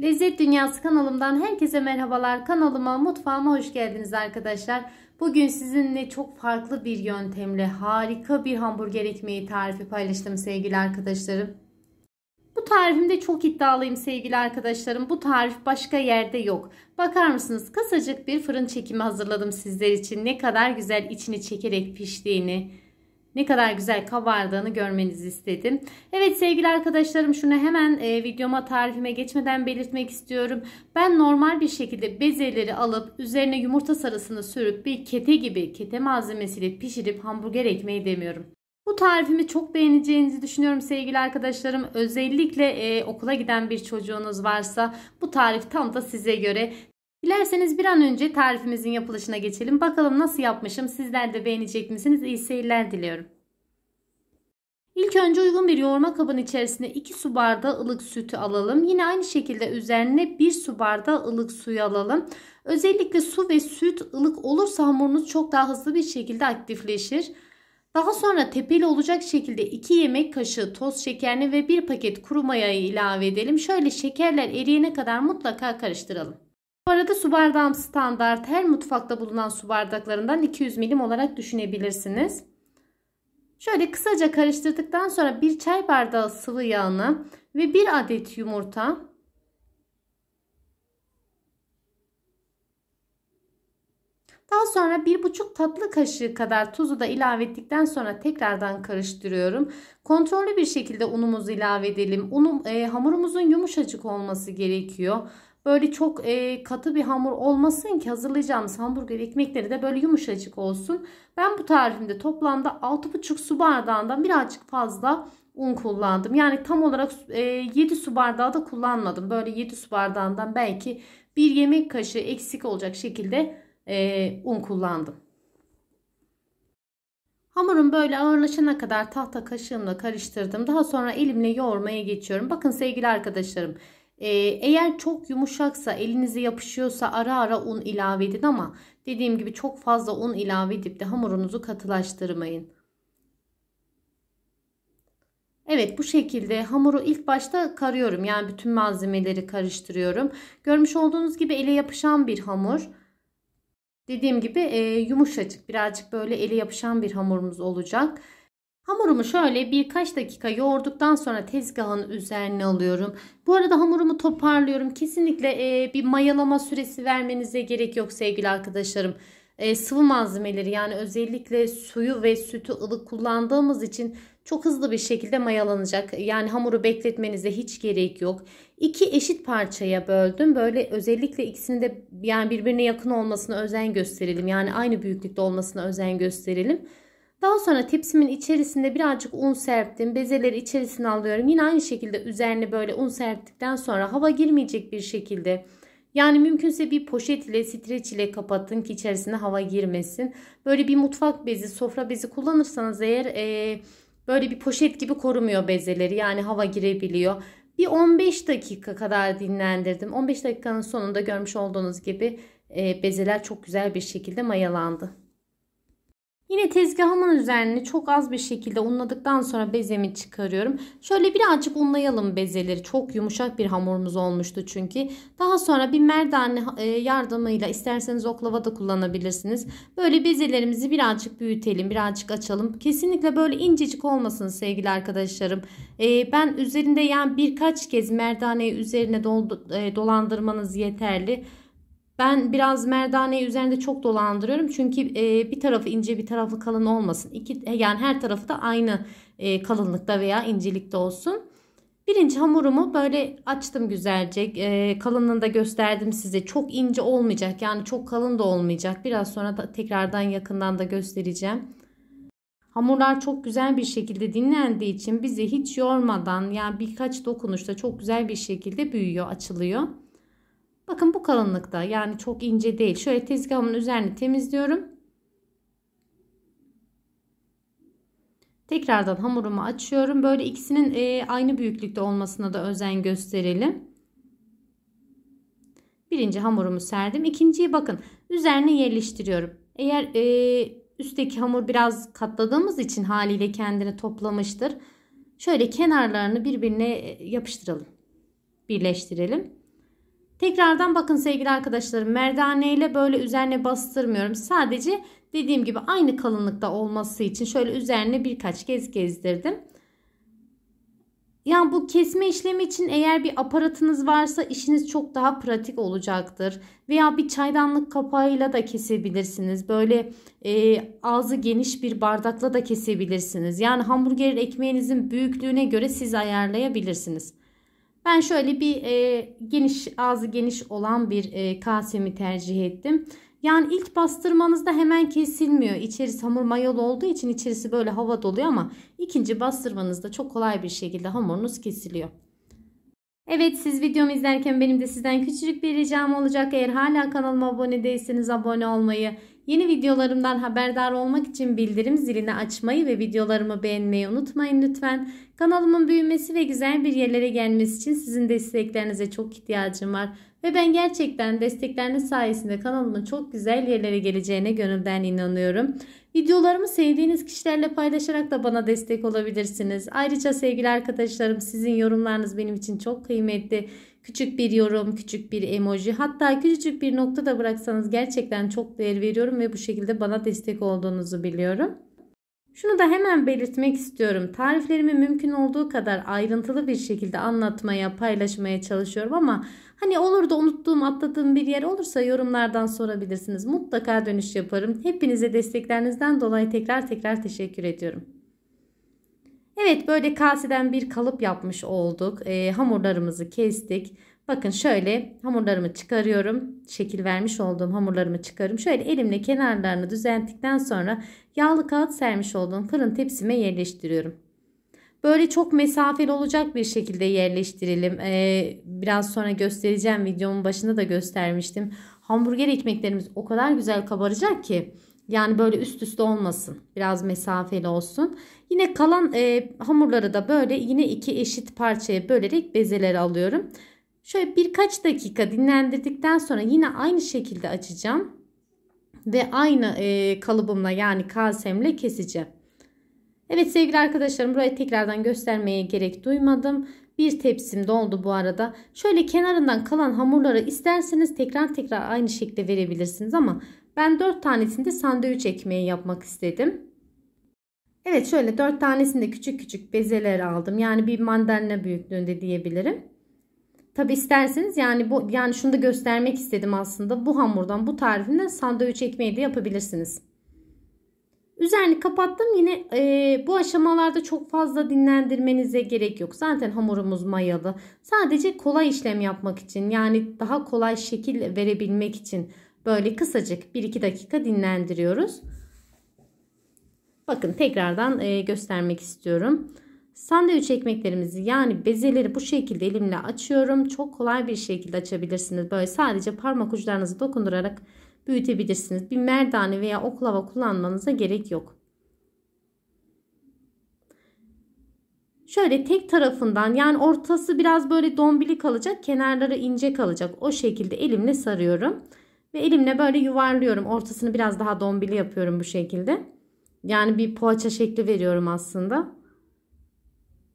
Lezzet Dünyası kanalımdan herkese merhabalar. Kanalıma, mutfağıma hoş geldiniz arkadaşlar. Bugün sizinle çok farklı bir yöntemle harika bir hamburger ekmeği tarifi paylaştım sevgili arkadaşlarım. Bu tarifimde çok iddialıyım sevgili arkadaşlarım. Bu tarif başka yerde yok. Bakar mısınız? Kısacık bir fırın çekimi hazırladım sizler için. Ne kadar güzel içini çekerek piştiğini, ne kadar güzel kabardığını görmenizi istedim. Evet sevgili arkadaşlarım, şunu hemen videoma, tarifime geçmeden belirtmek istiyorum. Ben normal bir şekilde bezeleri alıp üzerine yumurta sarısını sürüp bir kete gibi, kete malzemesiyle pişirip hamburger ekmeği demiyorum. Bu tarifimi çok beğeneceğinizi düşünüyorum sevgili arkadaşlarım. Özellikle okula giden bir çocuğunuz varsa bu tarif tam da size göre. Dilerseniz bir an önce tarifimizin yapılışına geçelim. Bakalım nasıl yapmışım? Sizler de beğenecek misiniz? İyi seyirler diliyorum. İlk önce uygun bir yoğurma kabının içerisine 2 su bardağı ılık sütü alalım. Yine aynı şekilde üzerine 1 su bardağı ılık suyu alalım. Özellikle su ve süt ılık olursa hamurunuz çok daha hızlı bir şekilde aktifleşir. Daha sonra tepeli olacak şekilde 2 yemek kaşığı toz şekerini ve 1 paket kuru mayayı ilave edelim. Şöyle şekerler eriyene kadar mutlaka karıştıralım. Bu arada su bardağım standart, her mutfakta bulunan su bardaklarından 200 milim olarak düşünebilirsiniz. Şöyle kısaca karıştırdıktan sonra 1 çay bardağı sıvı yağını ve 1 adet yumurta, 1,5 tatlı kaşığı kadar tuzu da ilave ettikten sonra tekrardan karıştırıyorum. Kontrollü bir şekilde unumuzu ilave edelim. Hamurumuzun yumuşacık olması gerekiyor. Böyle çok katı bir hamur olmasın ki hazırlayacağımız hamburger ekmekleri de böyle yumuşacık olsun. Ben bu tarifimde toplamda 6,5 su bardağından birazcık fazla un kullandım. Yani tam olarak 7 su bardağı da kullanmadım. Böyle 7 su bardağından belki 1 yemek kaşığı eksik olacak şekilde un kullandım. Hamurum böyle ağırlaşana kadar tahta kaşığımla karıştırdım. Daha sonra elimle yoğurmaya geçiyorum. Bakın sevgili arkadaşlarım, eğer çok yumuşaksa, elinize yapışıyorsa ara ara un ilave edin, ama dediğim gibi çok fazla un ilave edip de hamurunuzu katılaştırmayın. Evet, bu şekilde hamuru ilk başta karıyorum, yani bütün malzemeleri karıştırıyorum. Görmüş olduğunuz gibi ele yapışan bir hamur. Dediğim gibi yumuşacık, birazcık böyle ele yapışan bir hamurumuz olacak. Hamurumu şöyle birkaç dakika yoğurduktan sonra tezgahın üzerine alıyorum. Bu arada hamurumu toparlıyorum. Kesinlikle bir mayalama süresi vermenize gerek yok sevgili arkadaşlarım. Sıvı malzemeleri, yani özellikle suyu ve sütü ılık kullandığımız için çok hızlı bir şekilde mayalanacak. Yani hamuru bekletmenize hiç gerek yok. 2 eşit parçaya böldüm. Böyle özellikle ikisini de, yani birbirine yakın olmasına özen gösterelim. Yani aynı büyüklükte olmasına özen gösterelim. Daha sonra tepsimin içerisinde birazcık un serptim. Bezeleri içerisine alıyorum. Yine aynı şekilde üzerine böyle un serptikten sonra hava girmeyecek bir şekilde, yani mümkünse bir poşet ile, streç ile kapatın ki içerisine hava girmesin. Böyle bir mutfak bezi, sofra bezi kullanırsanız eğer böyle bir poşet gibi korumuyor bezeleri. Yani hava girebiliyor. Bir 15 dakika kadar dinlendirdim. 15 dakikanın sonunda görmüş olduğunuz gibi bezeler çok güzel bir şekilde mayalandı. Yine tezgahımın üzerine çok az bir şekilde unladıktan sonra bezemi çıkarıyorum. Şöyle birazcık unlayalım bezeleri. Çok yumuşak bir hamurumuz olmuştu çünkü. Daha sonra bir merdane yardımıyla, isterseniz oklava da kullanabilirsiniz. Böyle bezelerimizi birazcık büyütelim, birazcık açalım. Kesinlikle böyle incecik olmasın sevgili arkadaşlarım. Ben üzerinde, yani birkaç kez merdaneyi üzerine dolandırmanız yeterli. Ben biraz merdaneyi üzerinde çok dolandırıyorum. Çünkü bir tarafı ince, bir tarafı kalın olmasın. Yani her tarafı da aynı kalınlıkta veya incelikte olsun. Birinci hamurumu böyle açtım güzelce. Kalınlığını da gösterdim size. Çok ince olmayacak, yani çok kalın da olmayacak. Biraz sonra da tekrardan yakından da göstereceğim. Hamurlar çok güzel bir şekilde dinlendiği için bizi hiç yormadan, yani birkaç dokunuşta çok güzel bir şekilde büyüyor, açılıyor. Bakın bu kalınlıkta, yani çok ince değil. Şöyle tezgahımın üzerini temizliyorum. Tekrardan hamurumu açıyorum. Böyle ikisinin aynı büyüklükte olmasına da özen gösterelim. Birinci hamurumu serdim. İkinciyi bakın üzerine yerleştiriyorum. Eğer üstteki hamur biraz katladığımız için haliyle kendini toplamıştır. Şöyle kenarlarını birbirine yapıştıralım. Birleştirelim. Tekrardan bakın sevgili arkadaşlarım, merdane ile böyle üzerine bastırmıyorum. Sadece dediğim gibi aynı kalınlıkta olması için şöyle üzerine birkaç kez gezdirdim. Yani bu kesme işlemi için eğer bir aparatınız varsa işiniz çok daha pratik olacaktır. Veya bir çaydanlık kapağıyla da kesebilirsiniz. Böyle ağzı geniş bir bardakla da kesebilirsiniz. Yani hamburger ekmeğinizin büyüklüğüne göre siz ayarlayabilirsiniz. Ben şöyle bir ağzı geniş olan bir kasemi tercih ettim. Yani ilk bastırmanızda hemen kesilmiyor. İçerisi hamur mayalı olduğu için içerisi böyle hava doluyor ama ikinci bastırmanızda çok kolay bir şekilde hamurunuz kesiliyor. Evet, siz videomu izlerken benim de sizden küçücük bir ricam olacak. Eğer hala kanalıma abone değilseniz abone olmayı, yeni videolarımdan haberdar olmak için bildirim zilini açmayı ve videolarımı beğenmeyi unutmayın lütfen. Kanalımın büyümesi ve güzel bir yerlere gelmesi için sizin desteklerinize çok ihtiyacım var. Ve ben gerçekten destekleriniz sayesinde kanalımın çok güzel yerlere geleceğine gönülden inanıyorum. Videolarımı sevdiğiniz kişilerle paylaşarak da bana destek olabilirsiniz. Ayrıca sevgili arkadaşlarım, sizin yorumlarınız benim için çok kıymetli. Küçük bir yorum, küçük bir emoji, hatta küçücük bir nokta da bıraksanız gerçekten çok değer veriyorum ve bu şekilde bana destek olduğunuzu biliyorum. Şunu da hemen belirtmek istiyorum. Tariflerimi mümkün olduğu kadar ayrıntılı bir şekilde anlatmaya, paylaşmaya çalışıyorum ama hani olur da unuttuğum, atladığım bir yer olursa yorumlardan sorabilirsiniz. Mutlaka dönüş yaparım. Hepinize desteklerinizden dolayı tekrar teşekkür ediyorum. Evet, böyle kaseden bir kalıp yapmış olduk. Hamurlarımızı kestik. Bakın şöyle hamurlarımı çıkarıyorum. Şekil vermiş olduğum hamurlarımı çıkarıyorum. Şöyle elimle kenarlarını düzelttikten sonra yağlı kağıt sermiş olduğum fırın tepsime yerleştiriyorum. Böyle çok mesafeli olacak bir şekilde yerleştirelim. Biraz sonra göstereceğim. Videomun başında da göstermiştim. Hamburger ekmeklerimiz o kadar güzel kabaracak ki. Yani böyle üst üste olmasın. Biraz mesafeli olsun. Yine kalan hamurları da böyle yine iki eşit parçaya bölerek bezeleri alıyorum. Şöyle birkaç dakika dinlendirdikten sonra yine aynı şekilde açacağım. Ve aynı kalıbımla, yani kasemle keseceğim. Evet sevgili arkadaşlarım, burayı tekrardan göstermeye gerek duymadım. Bir tepsim doldu bu arada. Şöyle kenarından kalan hamurları isterseniz tekrar aynı şekilde verebilirsiniz ama ben 4 tanesini de sandviç ekmeği yapmak istedim. Evet, şöyle 4 tanesini de küçük küçük bezeler aldım. Yani bir mandalina büyüklüğünde diyebilirim. Tabi isterseniz yani şunu da göstermek istedim aslında. Bu hamurdan, bu tarifimden sandviç ekmeği de yapabilirsiniz. Üzerini kapattım. Yine bu aşamalarda çok fazla dinlendirmenize gerek yok. Zaten hamurumuz mayalı. Sadece kolay işlem yapmak için, yani daha kolay şekil verebilmek için böyle kısacık 1-2 dakika dinlendiriyoruz. Bakın tekrardan göstermek istiyorum. Sandviç ekmeklerimizi, yani bezeleri bu şekilde elimle açıyorum. Çok kolay bir şekilde açabilirsiniz. Böyle sadece parmak uçlarınızı dokundurarak büyütebilirsiniz. Bir merdane veya oklava kullanmanıza gerek yok. Şöyle tek tarafından, yani ortası biraz böyle dombili kalacak. Kenarları ince kalacak. O şekilde elimle sarıyorum. Ve elimle böyle yuvarlıyorum. Ortasını biraz daha dombili yapıyorum bu şekilde. Yani bir poğaça şekli veriyorum aslında.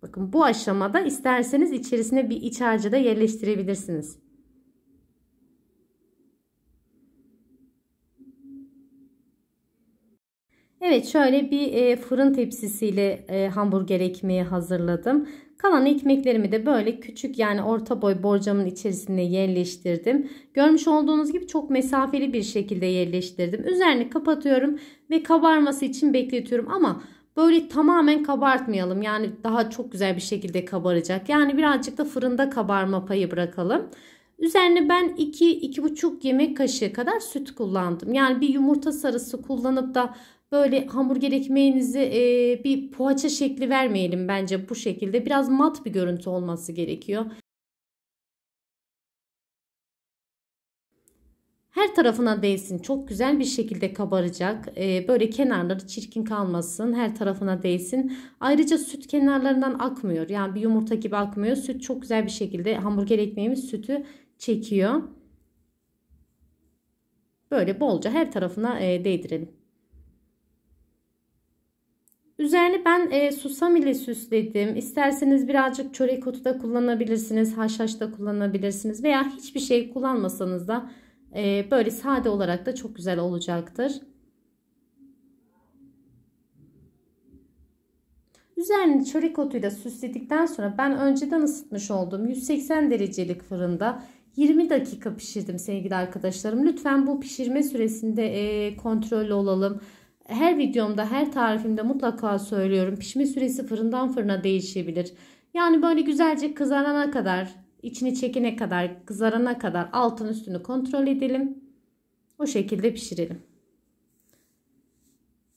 Bakın bu aşamada isterseniz içerisine bir iç harcı da yerleştirebilirsiniz. Evet, şöyle bir fırın tepsisiyle hamburger ekmeği hazırladım. Kalan ekmeklerimi de böyle küçük, yani orta boy borcamın içerisine yerleştirdim. Görmüş olduğunuz gibi çok mesafeli bir şekilde yerleştirdim. Üzerini kapatıyorum ve kabarması için bekletiyorum ama böyle tamamen kabartmayalım. Yani daha çok güzel bir şekilde kabaracak. Yani birazcık da fırında kabarma payı bırakalım. Üzerine ben 2-2,5 yemek kaşığı kadar süt kullandım. Yani bir yumurta sarısı kullanıp da böyle hamburger ekmeğinizi bir poğaça şekli vermeyelim bence bu şekilde. Biraz mat bir görüntü olması gerekiyor. Her tarafına değsin. Çok güzel bir şekilde kabaracak. Böyle kenarları çirkin kalmasın. Her tarafına değsin. Ayrıca süt kenarlarından akmıyor. Yani bir yumurta gibi akmıyor. Süt çok güzel bir şekilde, hamburger ekmeğimiz sütü çekiyor. Böyle bolca her tarafına değdirelim. Üzerini ben susam ile süsledim. İsterseniz birazcık çörek otu da kullanabilirsiniz. Haşhaş da kullanabilirsiniz. Veya hiçbir şey kullanmasanız da böyle sade olarak da çok güzel olacaktır. Üzerini çörek otuyla süsledikten sonra ben önceden ısıtmış olduğum 180 derecelik fırında 20 dakika pişirdim sevgili arkadaşlarım. Lütfen bu pişirme süresinde kontrollü olalım. Her videomda, her tarifimde mutlaka söylüyorum. Pişme süresi fırından fırına değişebilir. Yani böyle güzelce kızarana kadar, içini çekene kadar, kızarana kadar altın üstünü kontrol edelim. O şekilde pişirelim.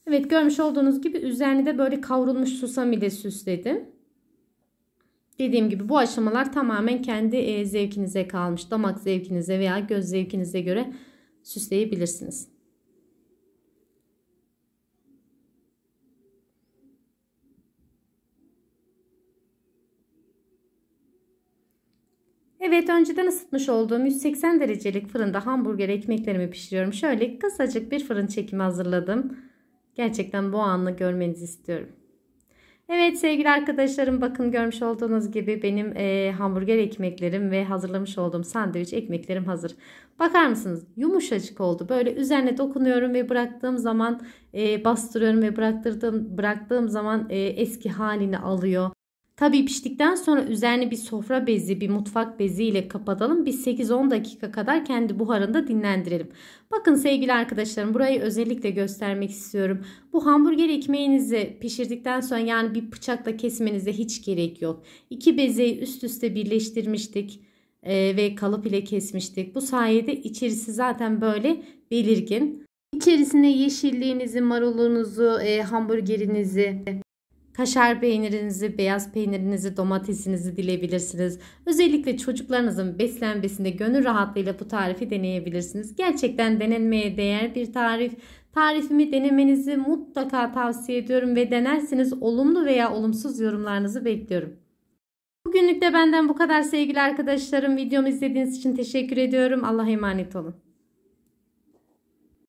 Evet, görmüş olduğunuz gibi üzerini de böyle kavrulmuş susam ile süsledim. Dediğim gibi bu aşamalar tamamen kendi zevkinize kalmış. Damak zevkinize veya göz zevkinize göre süsleyebilirsiniz. Evet, önceden ısıtmış olduğum 180 derecelik fırında hamburger ekmeklerimi pişiriyorum. Şöyle kısacık bir fırın çekimi hazırladım. Gerçekten bu anını görmenizi istiyorum. Evet sevgili arkadaşlarım, bakın görmüş olduğunuz gibi benim hamburger ekmeklerim ve hazırlamış olduğum sandviç ekmeklerim hazır. Bakar mısınız? Yumuşacık oldu. Böyle üzerine dokunuyorum ve bıraktığım zaman bastırıyorum ve bıraktığım zaman eski halini alıyor. Tabii piştikten sonra üzerine bir sofra bezi, bir mutfak bezi ile kapatalım. Bir 8-10 dakika kadar kendi buharında dinlendirelim. Bakın sevgili arkadaşlarım, burayı özellikle göstermek istiyorum. Bu hamburger ekmeğinizi pişirdikten sonra, yani bir bıçakla kesmenize hiç gerek yok. İki bezeyi üst üste birleştirmiştik ve kalıp ile kesmiştik. Bu sayede içerisi zaten böyle belirgin. İçerisine yeşilliğinizi, marulunuzu, hamburgerinizi, kaşar peynirinizi, beyaz peynirinizi, domatesinizi dilebilirsiniz. Özellikle çocuklarınızın beslenmesinde gönül rahatlığıyla bu tarifi deneyebilirsiniz. Gerçekten denenmeye değer bir tarif. Tarifimi denemenizi mutlaka tavsiye ediyorum ve denerseniz olumlu veya olumsuz yorumlarınızı bekliyorum. Bugünlük de benden bu kadar sevgili arkadaşlarım. Videomu izlediğiniz için teşekkür ediyorum. Allah'a emanet olun.